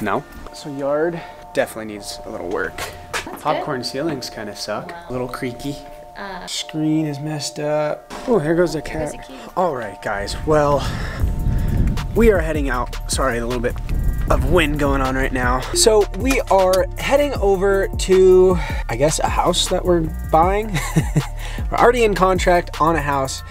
No. So yard definitely needs a little work. That's popcorn good. Ceilings kind of suck. Wow. A little creaky. Screen is messed up. Oh, here goes the cat. All right, guys. Well, we are heading out. Sorry, a little bit of wind going on right now. So we are heading over to, I guess, a house that we're buying. We're already in contract on a house,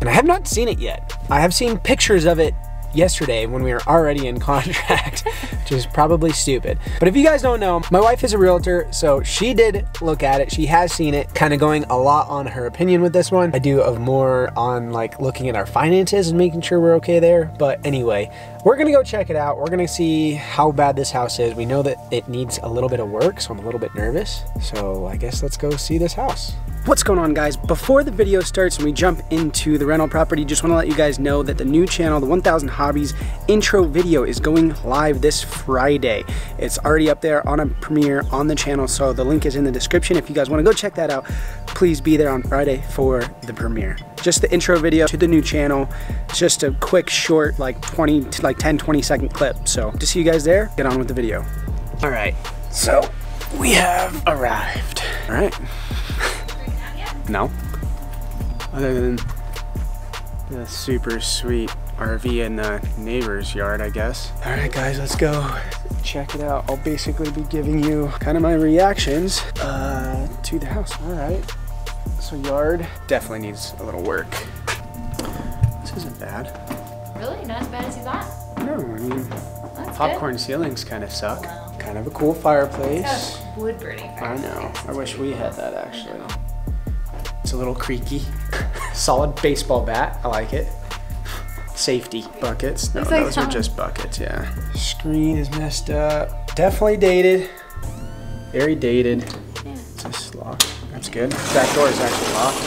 and I have not seen it yet. I have seen pictures of it yesterday when we were already in contract, which is probably stupid. But if you guys don't know, my wife is a realtor, so she did look at it. She has seen it, kind of going a lot on her opinion with this one. I do of more on like looking at our finances and making sure we're okay there. But anyway, we're gonna go check it out. We're gonna see how bad this house is. We know that it needs a little bit of work, so I'm a little bit nervous. So I guess let's go see this house. What's going on, guys? Before the video starts and we jump into the rental property, just want to let you guys know that the new channel, the 1000 Hobbies intro video, is going live this Friday. It's already up there on a premiere on the channel, so the link is in the description. If you guys want to go check that out, please be there on Friday for the premiere. Just the intro video to the new channel. It's just a quick, short, like 10-20 second clip. So to see you guys there, get on with the video. All right, so we have arrived. All right. No, other than the super sweet RV in the neighbor's yard, I guess. All right, guys, let's go check it out. I'll basically be giving you kind of my reactions to the house. All right, so yard definitely needs a little work. This isn't bad. Really, not as bad as you thought? No, I mean, that's popcorn good. Ceilings kind of suck. Wow. Kind of a cool fireplace. Wood burning fireplace. I know. I wish we had that actually. It's a little creaky. Solid baseball bat. I like it. Safety buckets. No, those are just buckets, yeah. Screen is messed up. Definitely dated. Very dated. Yeah. It's just locked. That's good. Back door is actually locked.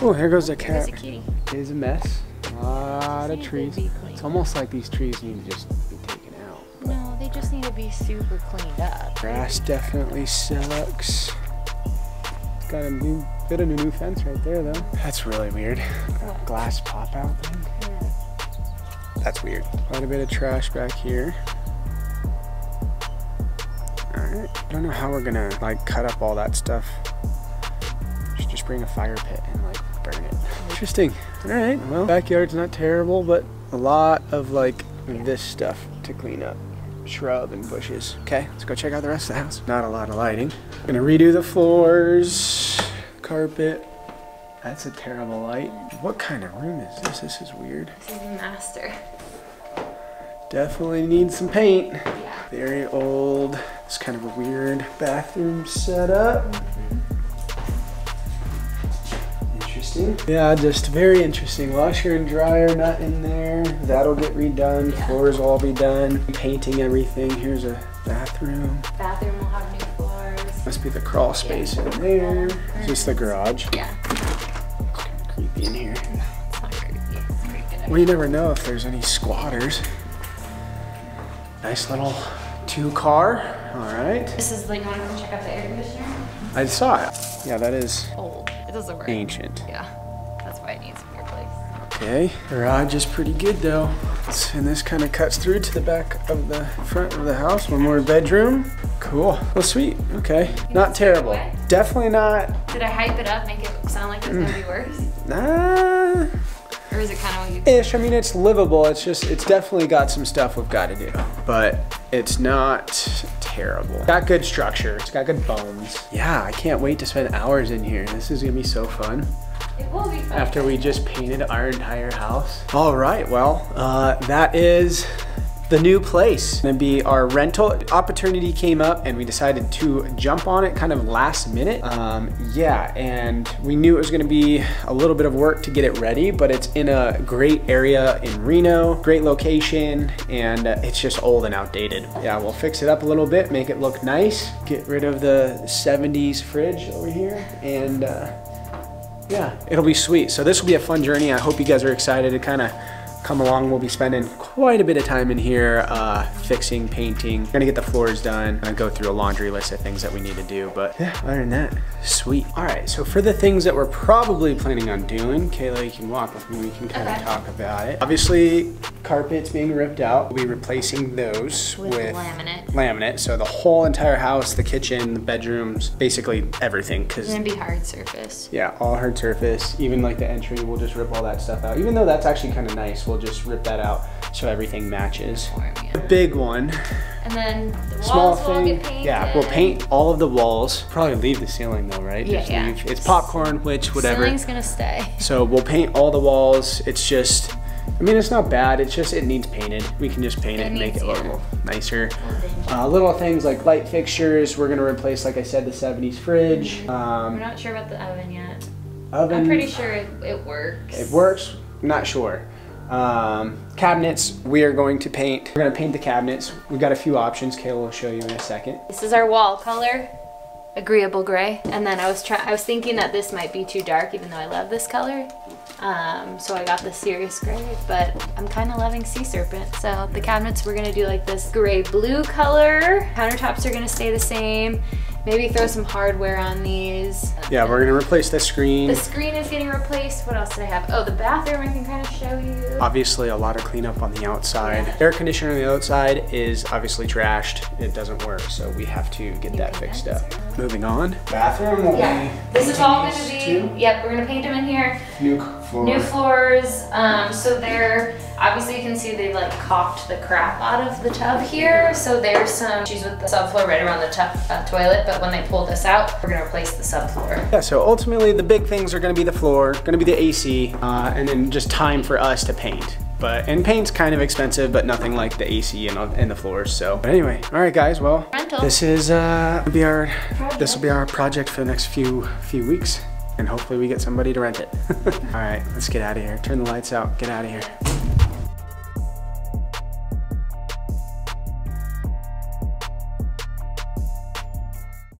Oh, here goes the cat. It is a mess. A lot of trees. It's almost like these trees need to just be taken out. No, they just need to be super cleaned up. Grass definitely sucks. It's got a new bit of a new fence right there, though. That's really weird. What? Glass pop-out thing. Yeah. That's weird. Quite a bit of trash back here. All right. I don't know how we're gonna like cut up all that stuff. Just bring a fire pit and like burn it. Interesting. All right. Well, backyard's not terrible, but a lot of like this stuff to clean up. Shrub and bushes. Okay. Let's go check out the rest of the house. Not a lot of lighting. Gonna redo the floors. Carpet. That's a terrible light. What kind of room is this? This is weird. This is a master. Definitely needs some paint. Yeah. Very old. It's kind of a weird bathroom setup. Mm-hmm. Interesting. Yeah, just very interesting. Washer and dryer not in there. That'll get redone. Yeah. Floors will all be done. Painting everything. Here's a bathroom. Bathroom will have new floors. Must be the crawl space in there. Is this the garage? Yeah. It's kind of creepy in here. No, it's not creepy. It's pretty good. Well, you never know if there's any squatters. Nice little two-car. All right. This is like, you want to go check out the air conditioner? I saw it. Yeah, that is old. It doesn't work. Ancient. Yeah, that's why it needs to be replaced. Okay. Garage is pretty good though. And this kind of cuts through to the back of the front of the house. One more bedroom. Cool. Well, sweet. Okay. Not terrible. Definitely not. Did I hype it up, make it sound like it's going to be worse? Nah. Or is it kind of what you think? Ish. I mean, it's livable. It's just, it's definitely got some stuff we've got to do. But it's not terrible. It's got good structure. It's got good bones. Yeah, I can't wait to spend hours in here. This is going to be so fun. It will be fun. After we just painted our entire house. All right. Well, that is the new place. It's gonna be our rental. Opportunity came up and we decided to jump on it kind of last minute. Yeah, and we knew it was gonna be a little bit of work to get it ready, but it's in a great area in Reno, great location, and it's just old and outdated. Yeah, we'll fix it up a little bit, make it look nice, get rid of the 70s fridge over here, and yeah, it'll be sweet. So this will be a fun journey. I hope you guys are excited to kind of come along. We'll be spending quite a bit of time in here fixing, painting. We're gonna get the floors done. I'm gonna go through a laundry list of things that we need to do, but yeah, other than that, sweet. All right, so for the things that we're probably planning on doing, Kayla, you can walk with me. We can kind of talk about it. Obviously, carpet's being ripped out. We'll be replacing those with laminate. So the whole entire house, the kitchen, the bedrooms, basically everything. Cause it's gonna be hard surface. Yeah, all hard surface. Even like the entry, we'll just rip all that stuff out. Even though that's actually kind of nice, we'll just rip that out so everything matches. The big one. And then the walls will get painted. Yeah, we'll paint all of the walls. Probably leave the ceiling though, right? Yeah, just leave. It's popcorn, which whatever. Ceiling's gonna stay. So we'll paint all the walls. It's just, I mean, it's not bad. It's just, it needs painted. We can just paint it and make it look a little nicer. Little things like light fixtures. We're gonna replace, like I said, the 70s fridge. We're not sure about the oven yet. Oven. I'm pretty sure it works. It works? I'm not sure. Cabinets, we are going to paint. We're gonna paint the cabinets. We've got a few options. Kayla will show you in a second. This is our wall color, agreeable gray. And then I was thinking that this might be too dark, even though I love this color. So I got the serious gray, but I'm kind of loving Sea Serpent. So the cabinets, we're gonna do like this gray blue color. Countertops are gonna stay the same. Maybe throw some hardware on these. Yeah, we're gonna replace the screen. The screen is getting replaced. What else did I have? Oh, the bathroom I can kind of show you. Obviously a lot of cleanup on the outside. Yeah. Air conditioner on the outside is obviously trashed. It doesn't work, so we have to get that fixed up. Moving on. Bathroom will be. This is all gonna be, yep, we're gonna paint them in here. New floors, so they're, obviously you can see they like caulked the crap out of the tub here. So there's some issues with the subfloor right around the toilet, but when they pull this out, we're gonna replace the subfloor. Yeah, so ultimately the big things are gonna be the floor, gonna be the AC, and then just time for us to paint. And paint's kind of expensive, but nothing like the AC and the floors, so. But anyway, all right guys, well, this is, this will be our project for the next few weeks. And hopefully we get somebody to rent it. All right, let's get out of here. Turn the lights out, get out of here.